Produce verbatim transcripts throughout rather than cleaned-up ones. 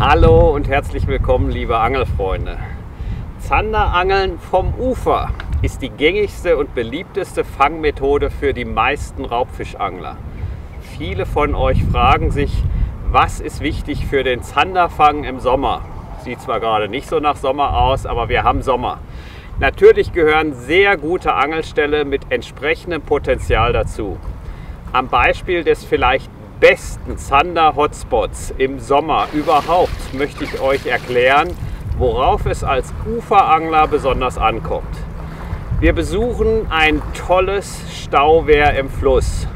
Hallo und herzlich willkommen, liebe Angelfreunde. Zanderangeln vom Ufer ist die gängigste und beliebteste Fangmethode für die meisten Raubfischangler. Viele von euch fragen sich, was ist wichtig für den Zanderfang im Sommer? Sieht zwar gerade nicht so nach Sommer aus, aber wir haben Sommer. Natürlich gehören sehr gute Angelställe mit entsprechendem Potenzial dazu. Am Beispiel des vielleicht besten Zander-Hotspots im Sommer überhaupt möchte ich euch erklären, worauf es als Uferangler besonders ankommt. Wir besuchen ein tolles Stauwehr im Fluss.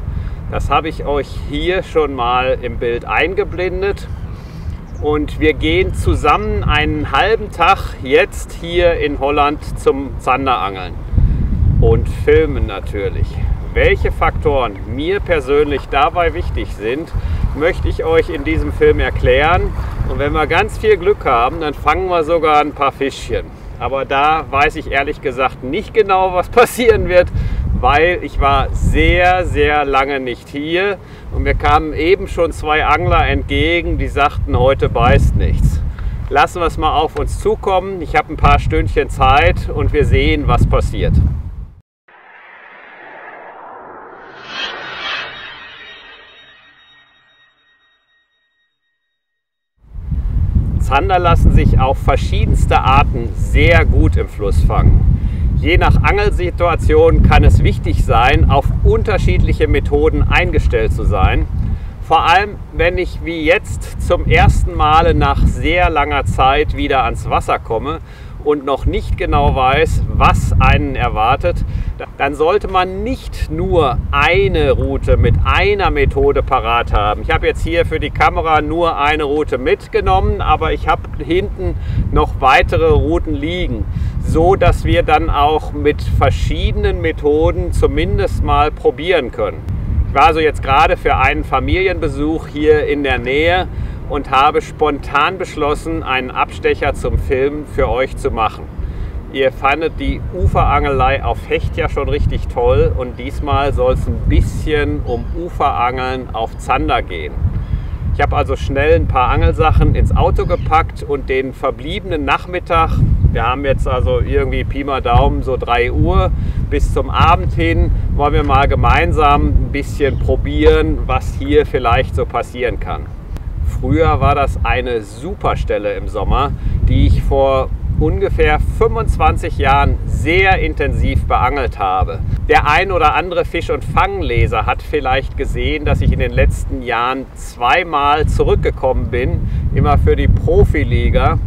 Das habe ich euch hier schon mal im Bild eingeblendet. Und wir gehen zusammen einen halben Tag jetzt hier in Holland zum Zanderangeln und filmen natürlich. Welche Faktoren mir persönlich dabei wichtig sind, möchte ich euch in diesem Film erklären. Und wenn wir ganz viel Glück haben, dann fangen wir sogar ein paar Fischchen. Aber da weiß ich ehrlich gesagt nicht genau, was passieren wird, weil ich war sehr, sehr lange nicht hier und mir kamen eben schon zwei Angler entgegen, die sagten, heute beißt nichts. Lassen wir es mal auf uns zukommen. Ich habe ein paar Stündchen Zeit und wir sehen, was passiert. Zander lassen sich auf verschiedenste Arten sehr gut im Fluss fangen. Je nach Angelsituation kann es wichtig sein, auf unterschiedliche Methoden eingestellt zu sein. Vor allem, wenn ich wie jetzt zum ersten Mal nach sehr langer Zeit wieder ans Wasser komme und noch nicht genau weiß, was einen erwartet, dann sollte man nicht nur eine Route mit einer Methode parat haben. Ich habe jetzt hier für die Kamera nur eine Route mitgenommen, aber ich habe hinten noch weitere Routen liegen, so dass wir dann auch mit verschiedenen Methoden zumindest mal probieren können. Ich war also jetzt gerade für einen Familienbesuch hier in der Nähe und habe spontan beschlossen, einen Abstecher zum Filmen für euch zu machen. Ihr fandet die Uferangelei auf Hecht ja schon richtig toll und diesmal soll es ein bisschen um Uferangeln auf Zander gehen. Ich habe also schnell ein paar Angelsachen ins Auto gepackt und den verbliebenen Nachmittag, wir haben jetzt also irgendwie Pi mal Daumen so drei Uhr, bis zum Abend hin wollen wir mal gemeinsam ein bisschen probieren, was hier vielleicht so passieren kann. Früher war das eine super Stelle im Sommer, die ich vor ungefähr fünfundzwanzig Jahren sehr intensiv beangelt habe. Der ein oder andere Fisch- und Fangleser hat vielleicht gesehen, dass ich in den letzten Jahren zweimal zurückgekommen bin, immer für die Profiliga.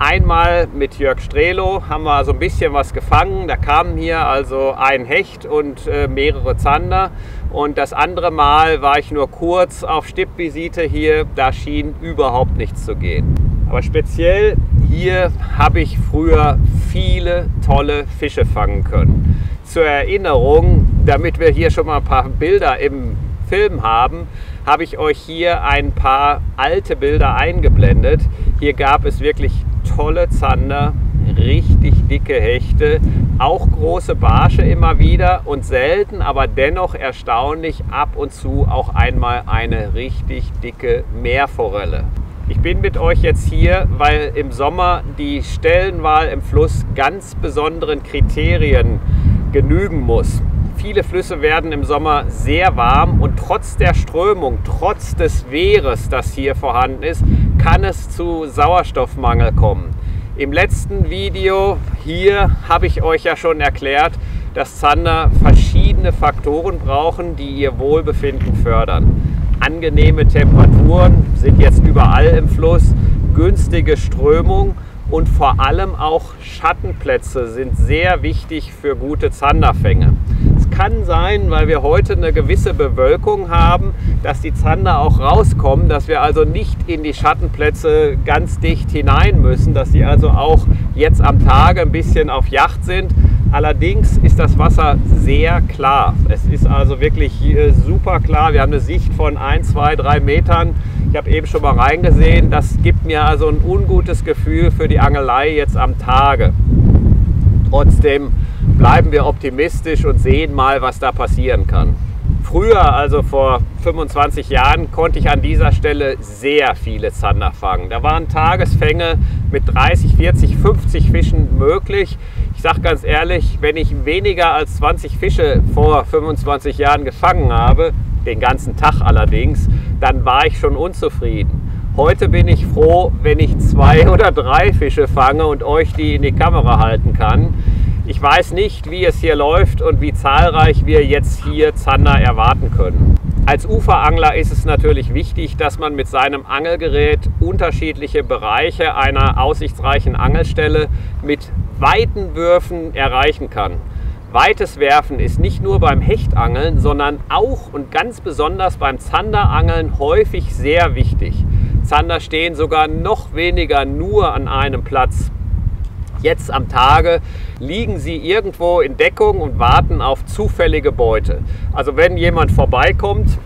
Einmal mit Jörg Strehlo haben wir so ein bisschen was gefangen. Da kamen hier also ein Hecht und mehrere Zander. Und das andere Mal war ich nur kurz auf Stippvisite hier. Da schien überhaupt nichts zu gehen. Aber speziell hier habe ich früher viele tolle Fische fangen können. Zur Erinnerung, damit wir hier schon mal ein paar Bilder im Film haben, habe ich euch hier ein paar alte Bilder eingeblendet. Hier gab es wirklich tolle Zander, richtig dicke Hechte, auch große Barsche immer wieder und selten, aber dennoch erstaunlich ab und zu auch einmal eine richtig dicke Meerforelle. Ich bin mit euch jetzt hier, weil im Sommer die Stellenwahl im Fluss ganz besonderen Kriterien genügen muss. Viele Flüsse werden im Sommer sehr warm und trotz der Strömung, trotz des Wehres, das hier vorhanden ist, kann es zu Sauerstoffmangel kommen. Im letzten Video hier habe ich euch ja schon erklärt, dass Zander verschiedene Faktoren brauchen, die ihr Wohlbefinden fördern. Angenehme Temperaturen sind jetzt überall im Fluss, günstige Strömung und vor allem auch Schattenplätze sind sehr wichtig für gute Zanderfänge. Es kann sein, weil wir heute eine gewisse Bewölkung haben, dass die Zander auch rauskommen, dass wir also nicht in die Schattenplätze ganz dicht hinein müssen, dass sie also auch jetzt am Tage ein bisschen auf Yacht sind. Allerdings ist das Wasser sehr klar. Es ist also wirklich super klar. Wir haben eine Sicht von ein, zwei, drei Metern. Ich habe eben schon mal reingesehen. Das gibt mir also ein ungutes Gefühl für die Angelei jetzt am Tage. Trotzdem bleiben wir optimistisch und sehen mal, was da passieren kann. Früher, also vor fünfundzwanzig Jahren, konnte ich an dieser Stelle sehr viele Zander fangen. Da waren Tagesfänge mit dreißig, vierzig, fünfzig Fischen möglich. Ich sage ganz ehrlich, wenn ich weniger als zwanzig Fische vor fünfundzwanzig Jahren gefangen habe, den ganzen Tag allerdings, dann war ich schon unzufrieden. Heute bin ich froh, wenn ich zwei oder drei Fische fange und euch die in die Kamera halten kann. Ich weiß nicht, wie es hier läuft und wie zahlreich wir jetzt hier Zander erwarten können. Als Uferangler ist es natürlich wichtig, dass man mit seinem Angelgerät unterschiedliche Bereiche einer aussichtsreichen Angelstelle mit weiten Würfen erreichen kann. Weites Werfen ist nicht nur beim Hechtangeln, sondern auch und ganz besonders beim Zanderangeln häufig sehr wichtig. Zander stehen sogar noch weniger nur an einem Platz. Jetzt am Tage liegen sie irgendwo in Deckung und warten auf zufällige Beute. Also wenn jemand vorbeikommt,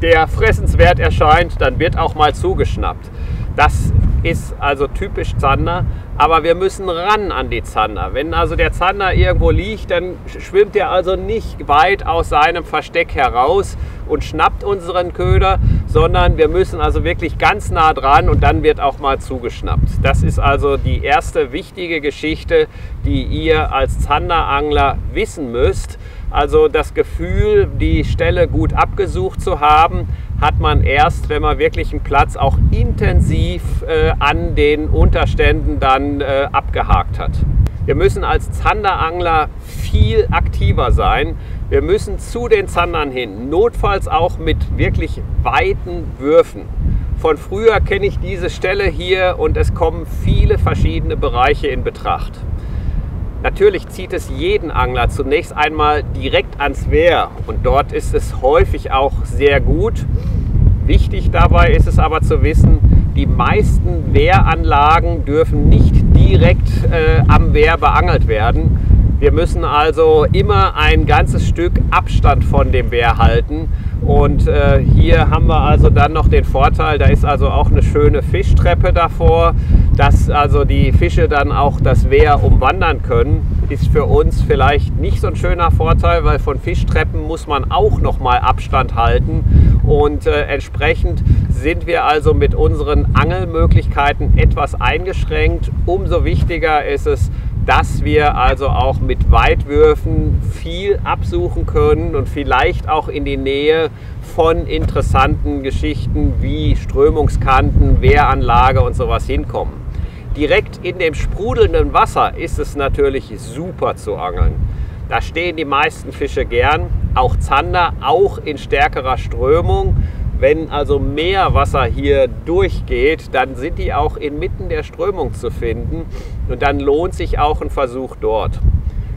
der fressenswert erscheint, dann wird auch mal zugeschnappt. Das ist also typisch Zander, aber wir müssen ran an die Zander. Wenn also der Zander irgendwo liegt, dann schwimmt er also nicht weit aus seinem Versteck heraus und schnappt unseren Köder, sondern wir müssen also wirklich ganz nah dran und dann wird auch mal zugeschnappt. Das ist also die erste wichtige Geschichte, die ihr als Zanderangler wissen müsst. Also das Gefühl, die Stelle gut abgesucht zu haben, hat man erst, wenn man wirklich einen Platz auch intensiv äh, an den Unterständen dann äh, abgehakt hat. Wir müssen als Zanderangler viel aktiver sein. Wir müssen zu den Zandern hin, notfalls auch mit wirklich weiten Würfen. Von früher kenne ich diese Stelle hier und es kommen viele verschiedene Bereiche in Betracht. Natürlich zieht es jeden Angler zunächst einmal direkt ans Wehr und dort ist es häufig auch sehr gut. Wichtig dabei ist es aber zu wissen, die meisten Wehranlagen dürfen nicht direkt äh, am Wehr beangelt werden. Wir müssen also immer ein ganzes Stück Abstand von dem Wehr halten und äh, hier haben wir also dann noch den Vorteil, da ist also auch eine schöne Fischtreppe davor. Dass also die Fische dann auch das Wehr umwandern können, ist für uns vielleicht nicht so ein schöner Vorteil, weil von Fischtreppen muss man auch nochmal Abstand halten und äh, entsprechend sind wir also mit unseren Angelmöglichkeiten etwas eingeschränkt. Umso wichtiger ist es, dass wir also auch mit Weitwürfen viel absuchen können und vielleicht auch in die Nähe von interessanten Geschichten wie Strömungskanten, Wehranlage und sowas hinkommen. Direkt in dem sprudelnden Wasser ist es natürlich super zu angeln. Da stehen die meisten Fische gern, auch Zander, auch in stärkerer Strömung. Wenn also Meerwasser hier durchgeht, dann sind die auch inmitten der Strömung zu finden und dann lohnt sich auch ein Versuch dort.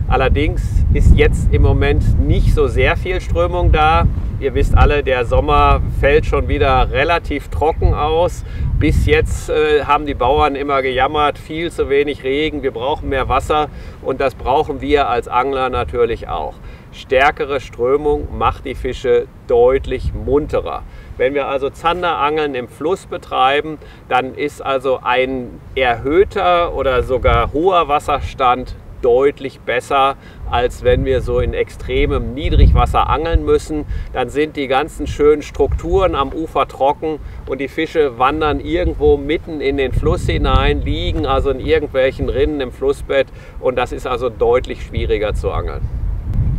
Allerdings ist jetzt im Moment nicht so sehr viel Strömung da. Ihr wisst alle, der Sommer fällt schon wieder relativ trocken aus. Bis jetzt äh, haben die Bauern immer gejammert, viel zu wenig Regen, wir brauchen mehr Wasser und das brauchen wir als Angler natürlich auch. Stärkere Strömung macht die Fische deutlich munterer. Wenn wir also Zanderangeln im Fluss betreiben, dann ist also ein erhöhter oder sogar hoher Wasserstand deutlich besser, als wenn wir so in extremem Niedrigwasser angeln müssen. Dann sind die ganzen schönen Strukturen am Ufer trocken und die Fische wandern irgendwo mitten in den Fluss hinein, liegen also in irgendwelchen Rinnen im Flussbett und das ist also deutlich schwieriger zu angeln.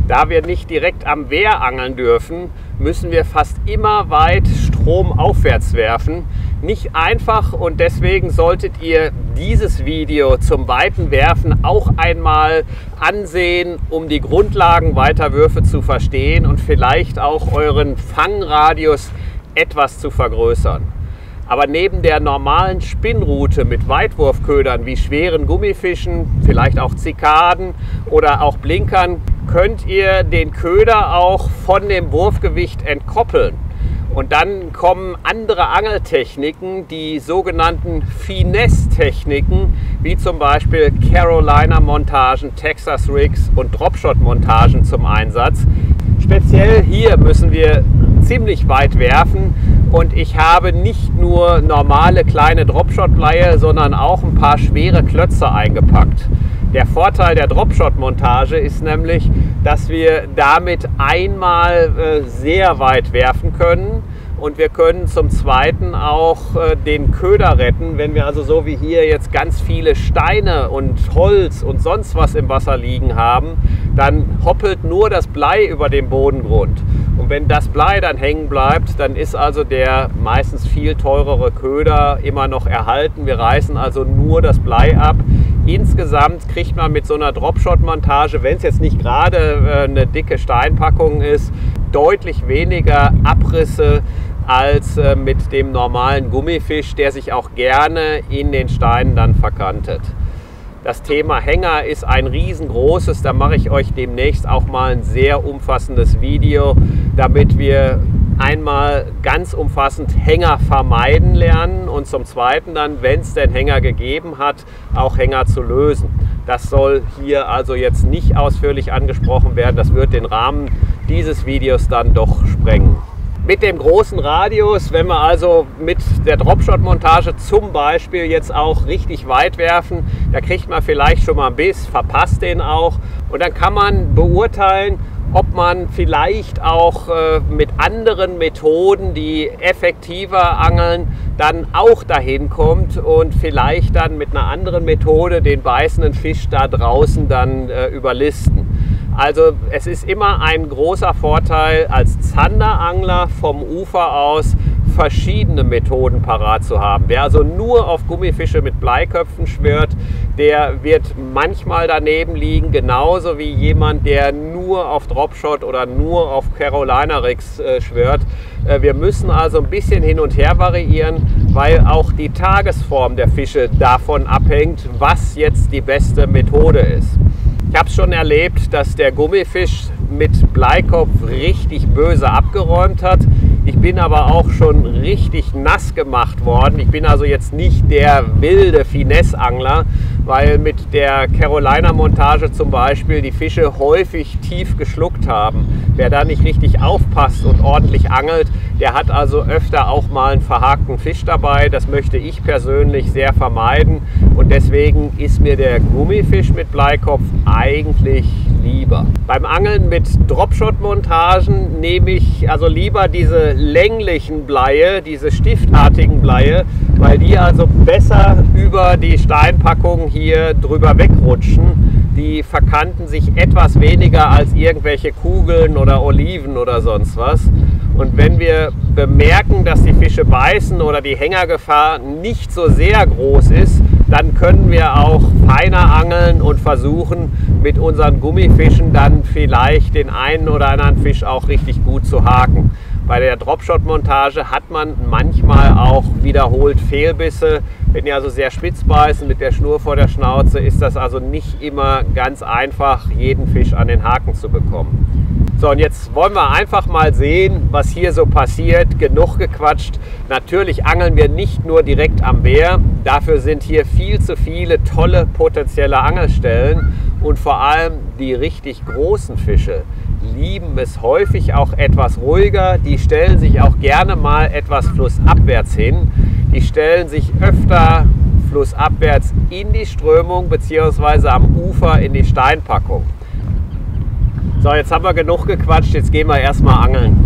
Da wir nicht direkt am Wehr angeln dürfen, müssen wir fast immer weit stromaufwärts werfen. Nicht einfach und deswegen solltet ihr dieses Video zum weiten Werfen auch einmal ansehen, um die Grundlagen weiter Würfe zu verstehen und vielleicht auch euren Fangradius etwas zu vergrößern. Aber neben der normalen Spinnroute mit Weitwurfködern wie schweren Gummifischen, vielleicht auch Zikaden oder auch Blinkern, könnt ihr den Köder auch von dem Wurfgewicht entkoppeln. Und dann kommen andere Angeltechniken, die sogenannten Finesse-Techniken, wie zum Beispiel Carolina-Montagen, Texas-Rigs und Dropshot-Montagen zum Einsatz. Speziell hier müssen wir ziemlich weit werfen, und ich habe nicht nur normale kleine Dropshot-Bleie, sondern auch ein paar schwere Klötze eingepackt. Der Vorteil der Dropshot-Montage ist nämlich, dass wir damit einmal äh, sehr weit werfen können und wir können zum Zweiten auch äh, den Köder retten. Wenn wir also so wie hier jetzt ganz viele Steine und Holz und sonst was im Wasser liegen haben, dann hoppelt nur das Blei über den Bodengrund. Und wenn das Blei dann hängen bleibt, dann ist also der meistens viel teurere Köder immer noch erhalten. Wir reißen also nur das Blei ab. Insgesamt kriegt man mit so einer Dropshot-Montage, wenn es jetzt nicht gerade eine dicke Steinpackung ist, deutlich weniger Abrisse als mit dem normalen Gummifisch, der sich auch gerne in den Steinen dann verkantet. Das Thema Hänger ist ein riesengroßes, da mache ich euch demnächst auch mal ein sehr umfassendes Video, damit wir einmal ganz umfassend Hänger vermeiden lernen und zum Zweiten dann, wenn es denn Hänger gegeben hat, auch Hänger zu lösen. Das soll hier also jetzt nicht ausführlich angesprochen werden, das wird den Rahmen dieses Videos dann doch sprengen. Mit dem großen Radius, wenn wir also mit der Dropshot-Montage zum Beispiel jetzt auch richtig weit werfen, da kriegt man vielleicht schon mal einen Biss, verpasst den auch und dann kann man beurteilen, ob man vielleicht auch äh, mit anderen Methoden, die effektiver angeln, dann auch dahin kommt und vielleicht dann mit einer anderen Methode den beißenden Fisch da draußen dann äh, überlisten. Also es ist immer ein großer Vorteil, als Zanderangler vom Ufer aus verschiedene Methoden parat zu haben. Wer also nur auf Gummifische mit Bleiköpfen schwört, der wird manchmal daneben liegen, genauso wie jemand, der nur auf Dropshot oder nur auf Carolina Rigs äh, schwört. Äh, wir müssen also ein bisschen hin und her variieren, weil auch die Tagesform der Fische davon abhängt, was jetzt die beste Methode ist. Ich habe es schon erlebt, dass der Gummifisch mit Bleikopf richtig böse abgeräumt hat. Ich bin aber auch schon richtig nass gemacht worden. Ich bin also jetzt nicht der wilde Finesse-Angler, weil mit der Carolina-Montage zum Beispiel die Fische häufig tief geschluckt haben. Wer da nicht richtig aufpasst und ordentlich angelt, der hat also öfter auch mal einen verhakten Fisch dabei. Das möchte ich persönlich sehr vermeiden und deswegen ist mir der Gummifisch mit Bleikopf eigentlich lieber. Beim Angeln mit Dropshot-Montagen nehme ich also lieber diese länglichen Bleie, diese stiftartigen Bleie, weil die also besser über die Steinpackung hier drüber wegrutschen. Die verkanten sich etwas weniger als irgendwelche Kugeln oder Oliven oder sonst was. Und wenn wir bemerken, dass die Fische beißen oder die Hängergefahr nicht so sehr groß ist, dann können wir auch feiner angeln und versuchen, mit unseren Gummifischen dann vielleicht den einen oder anderen Fisch auch richtig gut zu haken. Bei der Dropshot-Montage hat man manchmal auch wiederholt Fehlbisse. Wenn die also sehr spitz beißen mit der Schnur vor der Schnauze, ist das also nicht immer ganz einfach, jeden Fisch an den Haken zu bekommen. So, und jetzt wollen wir einfach mal sehen, was hier so passiert. Genug gequatscht. Natürlich angeln wir nicht nur direkt am Wehr. Dafür sind hier viel zu viele tolle potenzielle Angelstellen. Und vor allem die richtig großen Fische lieben es häufig auch etwas ruhiger. Die stellen sich auch gerne mal etwas flussabwärts hin. Die stellen sich öfter flussabwärts in die Strömung bzw. am Ufer in die Steinpackung. So, jetzt haben wir genug gequatscht, jetzt gehen wir erstmal angeln.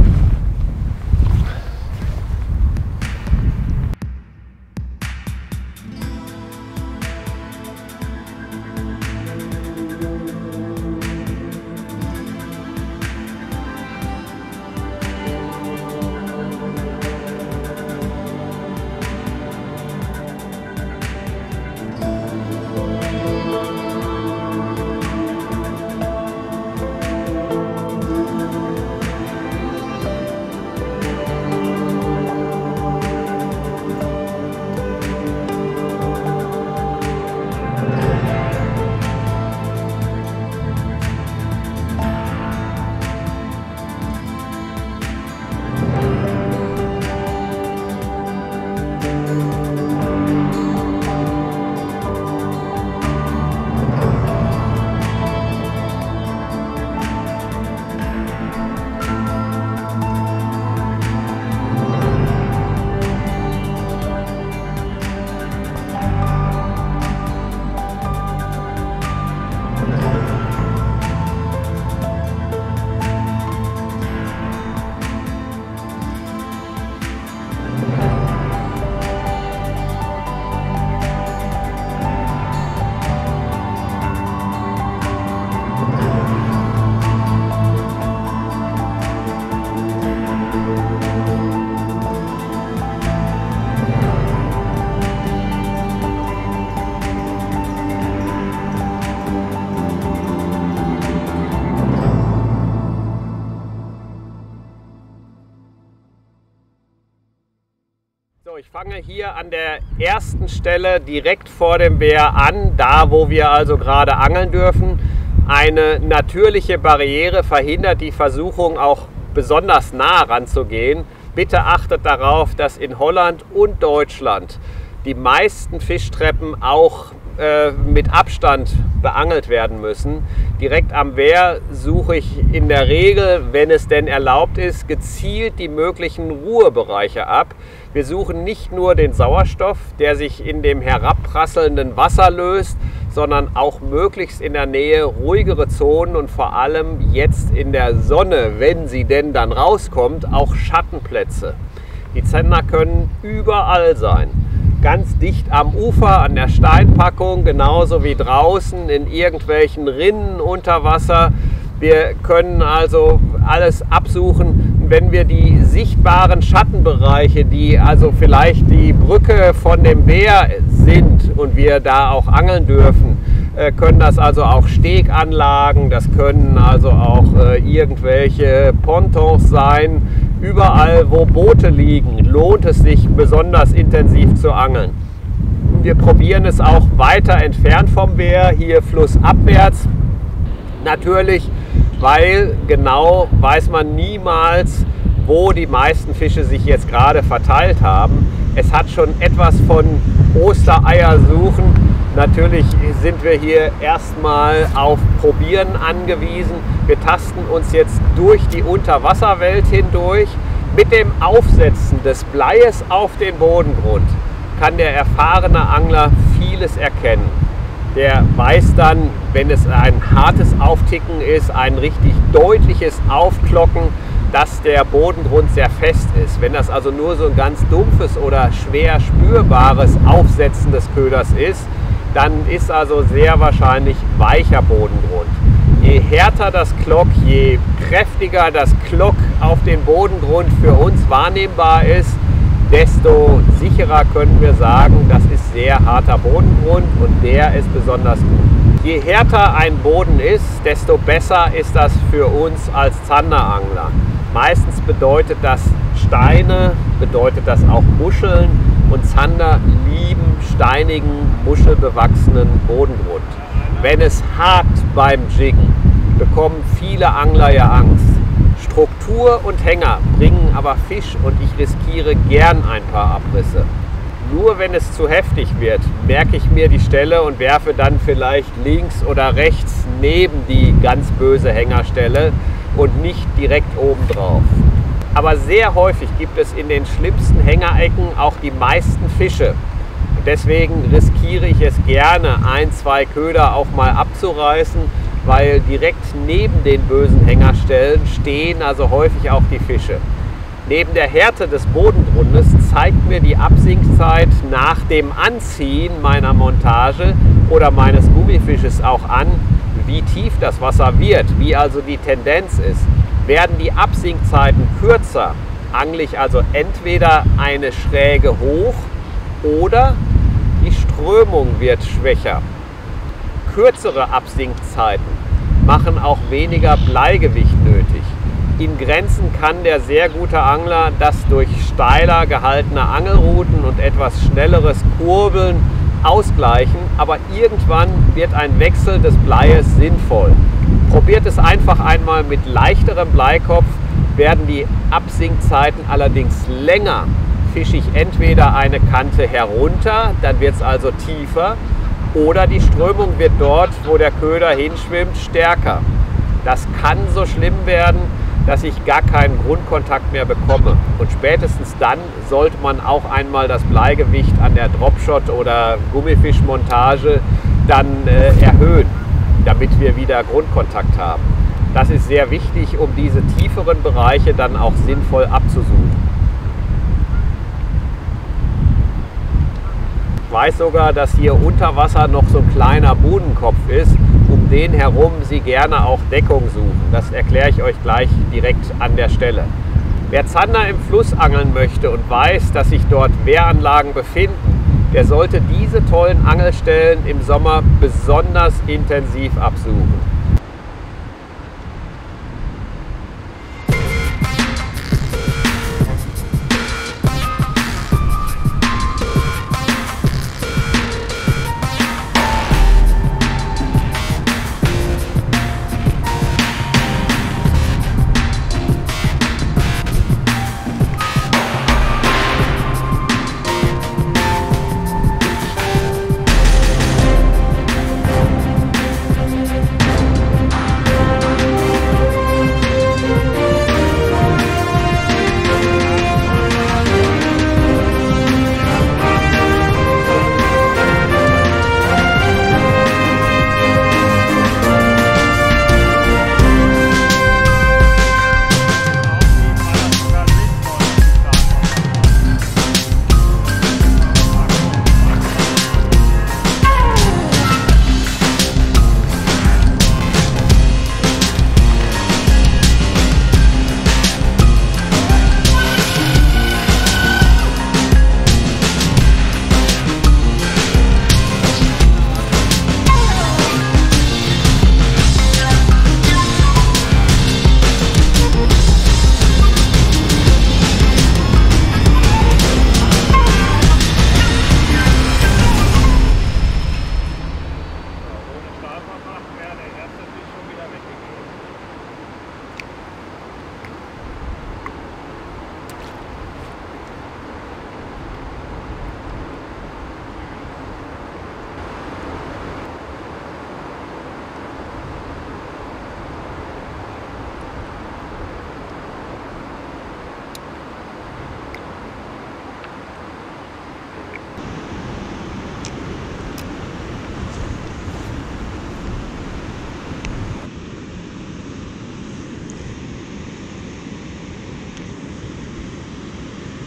hier an der ersten Stelle direkt vor dem Wehr an, da wo wir also gerade angeln dürfen. Eine natürliche Barriere verhindert die Versuchung, auch besonders nah ranzugehen. Bitte achtet darauf, dass in Holland und Deutschland die meisten Fischtreppen auch äh, mit Abstand beangelt werden müssen. Direkt am Wehr suche ich in der Regel, wenn es denn erlaubt ist, gezielt die möglichen Ruhebereiche ab. Wir suchen nicht nur den Sauerstoff, der sich in dem herabprasselnden Wasser löst, sondern auch möglichst in der Nähe ruhigere Zonen und vor allem jetzt in der Sonne, wenn sie denn dann rauskommt, auch Schattenplätze. Die Zander können überall sein. Ganz dicht am Ufer, an der Steinpackung, genauso wie draußen in irgendwelchen Rinnen unter Wasser. Wir können also alles absuchen. Wenn wir die sichtbaren Schattenbereiche, die also vielleicht die Brücke von dem Wehr sind und wir da auch angeln dürfen, können das also auch Steganlagen, das können also auch irgendwelche Pontons sein. Überall, wo Boote liegen, lohnt es sich besonders intensiv zu angeln. Wir probieren es auch weiter entfernt vom Wehr, hier flussabwärts. Natürlich, weil genau weiß man niemals, wo die meisten Fische sich jetzt gerade verteilt haben. Es hat schon etwas von Ostereier suchen. Natürlich sind wir hier erstmal auf Probieren angewiesen. Wir tasten uns jetzt durch die Unterwasserwelt hindurch. Mit dem Aufsetzen des Bleies auf den Bodengrund kann der erfahrene Angler vieles erkennen. Der weiß dann, wenn es ein hartes Aufticken ist, ein richtig deutliches Aufklocken, dass der Bodengrund sehr fest ist. Wenn das also nur so ein ganz dumpfes oder schwer spürbares Aufsetzen des Köders ist, dann ist also sehr wahrscheinlich weicher Bodengrund. Je härter das Klock, je kräftiger das Klock auf den Bodengrund für uns wahrnehmbar ist, desto sicherer können wir sagen, das ist sehr harter Bodengrund und der ist besonders gut. Je härter ein Boden ist, desto besser ist das für uns als Zanderangler. Meistens bedeutet das Steine, bedeutet das auch Muscheln, und Zander lieben steinigen, muschelbewachsenen Bodengrund. Wenn es hakt beim Jiggen, bekommen viele Angler ja Angst. Struktur und Hänger bringen aber Fisch und ich riskiere gern ein paar Abrisse. Nur wenn es zu heftig wird, merke ich mir die Stelle und werfe dann vielleicht links oder rechts neben die ganz böse Hängerstelle und nicht direkt obendrauf. Aber sehr häufig gibt es in den schlimmsten Hängerecken auch die meisten Fische. Und deswegen riskiere ich es gerne, ein, zwei Köder auch mal abzureißen, weil direkt neben den bösen Hängerstellen stehen also häufig auch die Fische. Neben der Härte des Bodengrundes zeigt mir die Absinkzeit nach dem Anziehen meiner Montage oder meines Gummifisches auch an, wie tief das Wasser wird, wie also die Tendenz ist. Werden die Absinkzeiten kürzer, angle ich also entweder eine Schräge hoch oder die Strömung wird schwächer. Kürzere Absinkzeiten machen auch weniger Bleigewicht nötig. In Grenzen kann der sehr gute Angler das durch steiler gehaltene Angelruten und etwas schnelleres Kurbeln ausgleichen, aber irgendwann wird ein Wechsel des Bleies sinnvoll. Probiert es einfach einmal mit leichterem Bleikopf, werden die Absinkzeiten allerdings länger. Fische ich entweder eine Kante herunter, dann wird es also tiefer, oder die Strömung wird dort, wo der Köder hinschwimmt, stärker. Das kann so schlimm werden, dass ich gar keinen Grundkontakt mehr bekomme. Und spätestens dann sollte man auch einmal das Bleigewicht an der Dropshot- oder Gummifischmontage dann äh, erhöhen, damit wir wieder Grundkontakt haben. Das ist sehr wichtig, um diese tieferen Bereiche dann auch sinnvoll abzusuchen. Ich weiß sogar, dass hier unter Wasser noch so ein kleiner Budenkopf ist, um den herum Sie gerne auch Deckung suchen. Das erkläre ich euch gleich direkt an der Stelle. Wer Zander im Fluss angeln möchte und weiß, dass sich dort Wehranlagen befinden, der sollte diese tollen Angelstellen im Sommer besonders intensiv absuchen.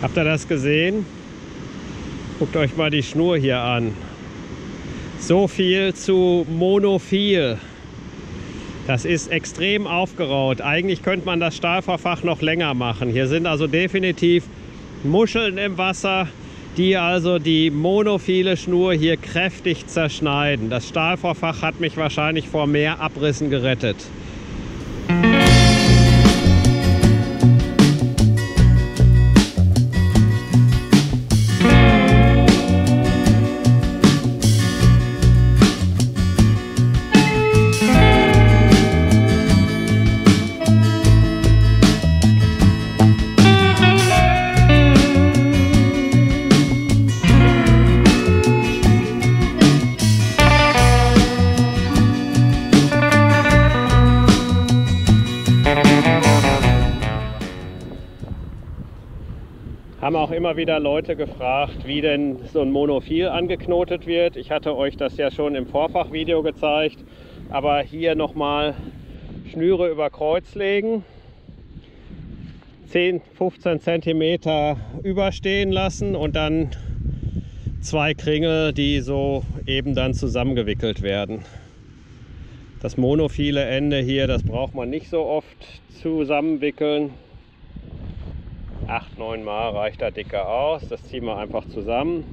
Habt ihr das gesehen? Guckt euch mal die Schnur hier an. So viel zu monophil. Das ist extrem aufgeraut. Eigentlich könnte man das Stahlverfach noch länger machen. Hier sind also definitiv Muscheln im Wasser, die also die monophile Schnur hier kräftig zerschneiden. Das Stahlverfach hat mich wahrscheinlich vor mehr Abrissen gerettet. Haben auch immer wieder Leute gefragt, wie denn so ein Monophil angeknotet wird. Ich hatte euch das ja schon im Vorfachvideo gezeigt, aber hier nochmal Schnüre über Kreuz legen, zehn, fünfzehn Zentimeter überstehen lassen und dann zwei Kringel, die so eben dann zusammengewickelt werden. Das monophile Ende hier, das braucht man nicht so oft zusammenwickeln. acht, neun Mal reicht da dicke aus, das ziehen wir einfach zusammen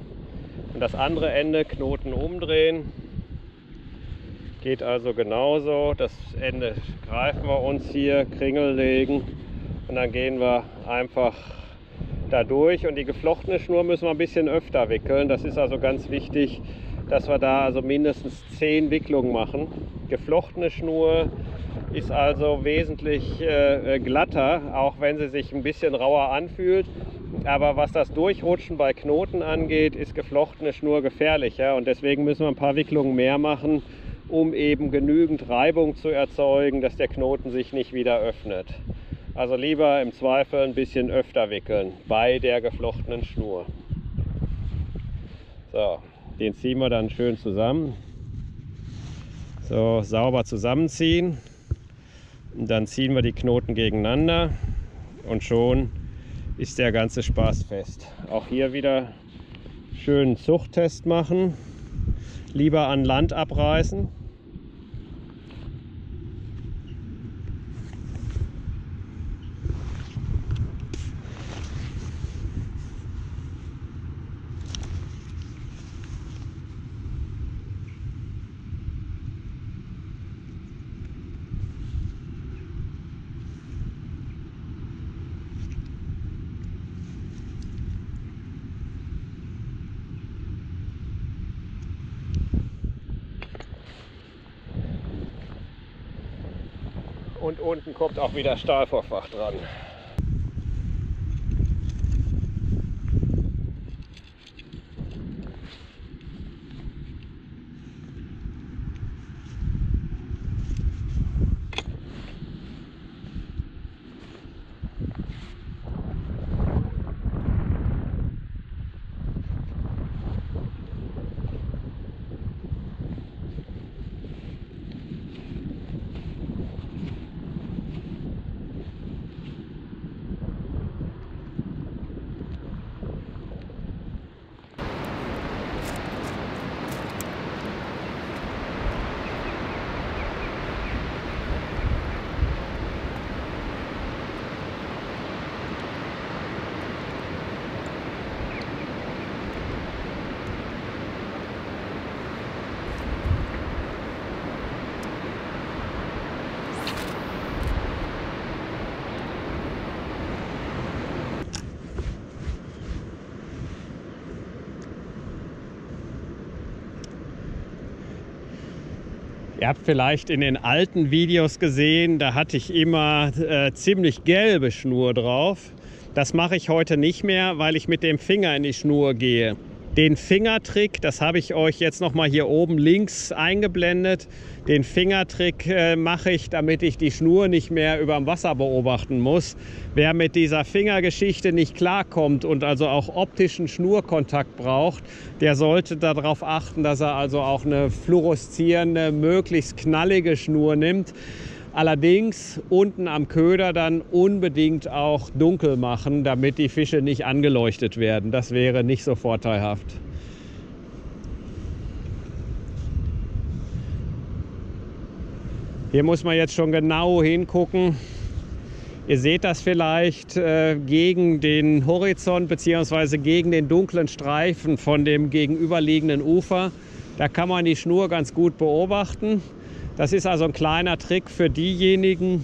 und das andere Ende Knoten umdrehen, geht also genauso, das Ende greifen wir uns hier, Kringel legen und dann gehen wir einfach da durch und die geflochtene Schnur müssen wir ein bisschen öfter wickeln, das ist also ganz wichtig, dass wir da also mindestens zehn Wicklungen machen. Geflochtene Schnur ist also wesentlich äh, glatter, auch wenn sie sich ein bisschen rauer anfühlt. Aber was das Durchrutschen bei Knoten angeht, ist geflochtene Schnur gefährlicher. Und deswegen müssen wir ein paar Wicklungen mehr machen, um eben genügend Reibung zu erzeugen, dass der Knoten sich nicht wieder öffnet. Also lieber im Zweifel ein bisschen öfter wickeln bei der geflochtenen Schnur. So, den ziehen wir dann schön zusammen. So, sauber zusammenziehen. Und dann ziehen wir die Knoten gegeneinander und schon ist der ganze Spaß fest. Auch hier wieder schönen Zuchttest machen, lieber an Land abreißen. Und unten kommt auch wieder Stahlvorfach dran. Ihr habt vielleicht in den alten Videos gesehen, da hatte ich immer äh, ziemlich gelbe Schnur drauf. Das mache ich heute nicht mehr, weil ich mit dem Finger in die Schnur gehe. Den Fingertrick, das habe ich euch jetzt nochmal hier oben links eingeblendet. Den Fingertrick äh, mache ich, damit ich die Schnur nicht mehr über dem Wasser beobachten muss. Wer mit dieser Fingergeschichte nicht klarkommt und also auch optischen Schnurkontakt braucht, der sollte darauf achten, dass er also auch eine fluoreszierende, möglichst knallige Schnur nimmt. Allerdings unten am Köder dann unbedingt auch dunkel machen, damit die Fische nicht angeleuchtet werden. Das wäre nicht so vorteilhaft. Hier muss man jetzt schon genau hingucken. Ihr seht das vielleicht äh, gegen den Horizont bzw. gegen den dunklen Streifen von dem gegenüberliegenden Ufer. Da kann man die Schnur ganz gut beobachten. Das ist also ein kleiner Trick für diejenigen,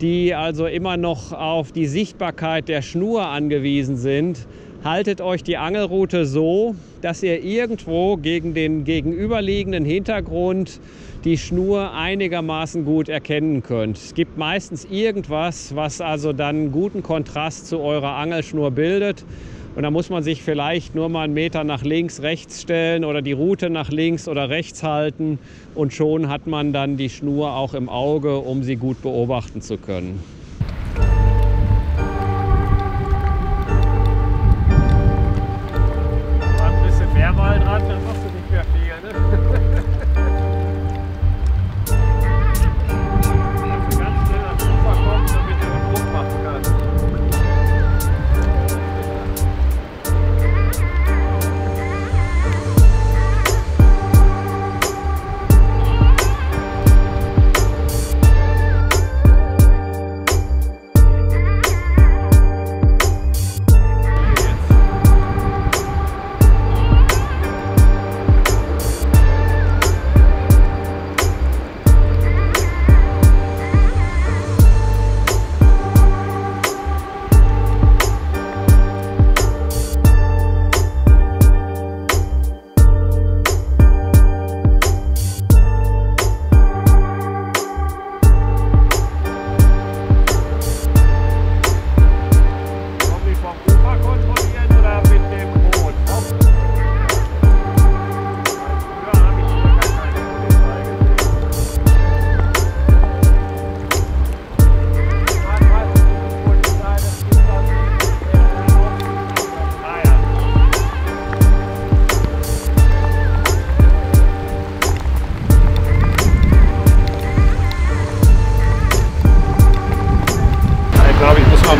die also immer noch auf die Sichtbarkeit der Schnur angewiesen sind. Haltet euch die Angelrute so, dass ihr irgendwo gegen den gegenüberliegenden Hintergrund die Schnur einigermaßen gut erkennen könnt. Es gibt meistens irgendwas, was also dann einen guten Kontrast zu eurer Angelschnur bildet. Und da muss man sich vielleicht nur mal einen Meter nach links, rechts stellen oder die Rute nach links oder rechts halten. Und schon hat man dann die Schnur auch im Auge, um sie gut beobachten zu können.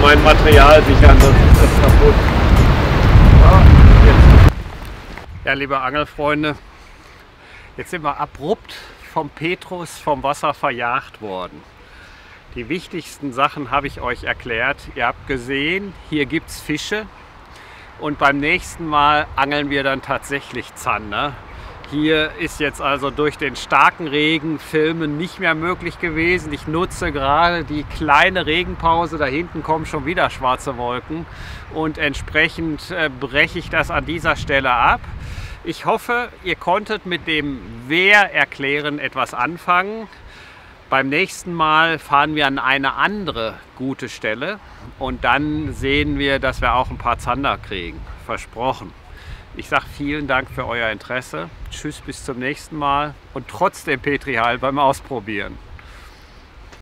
Mein Material sichern, sonst ist das kaputt. Ja, jetzt. Ja, liebe Angelfreunde, jetzt sind wir abrupt vom Petrus vom Wasser verjagt worden. Die wichtigsten Sachen habe ich euch erklärt. Ihr habt gesehen, hier gibt es Fische und beim nächsten Mal angeln wir dann tatsächlich Zander. Hier ist jetzt also durch den starken Regen Filmen nicht mehr möglich gewesen. Ich nutze gerade die kleine Regenpause. Da hinten kommen schon wieder schwarze Wolken und entsprechend breche ich das an dieser Stelle ab. Ich hoffe, ihr konntet mit dem Wehr erklären etwas anfangen. Beim nächsten Mal fahren wir an eine andere gute Stelle und dann sehen wir, dass wir auch ein paar Zander kriegen. Versprochen. Ich sage vielen Dank für euer Interesse. Tschüss, bis zum nächsten Mal und trotzdem Petri Heil beim Ausprobieren.